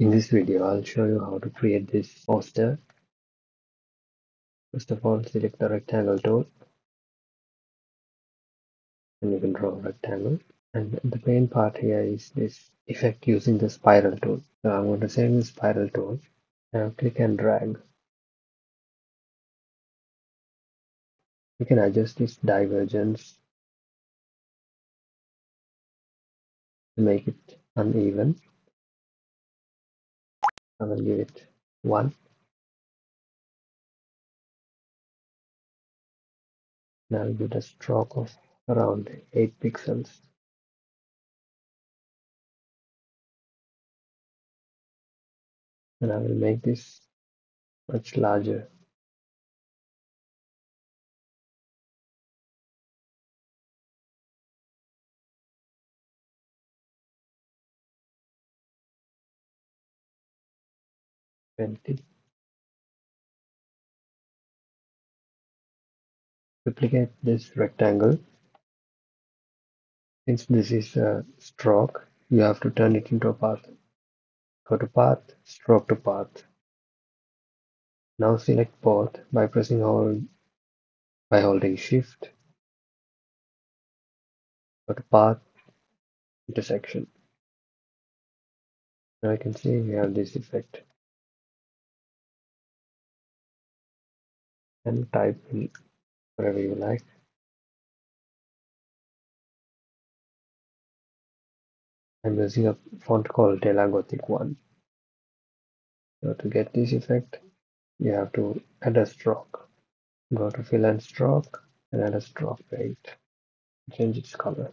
In this video, I'll show you how to create this poster. First of all, select the rectangle tool and you can draw a rectangle. And the main part here is this effect using the spiral tool. So I'm going to save the spiral tool. Now click and drag. You can adjust this divergence to make it uneven. I will give it 1. Now I'll give it a stroke of around 8 pixels. And I will make this much larger. Duplicate this rectangle. Since this is a stroke, you have to turn it into a path. Go to path, stroke to path. Now select both by pressing holding shift. Go to path, intersection. Now you can see we have this effect. And type in whatever you like. I'm using a font called Telangothic One. So to get this effect, you have to add a stroke. Go to fill and stroke and add a stroke to it. Change its color.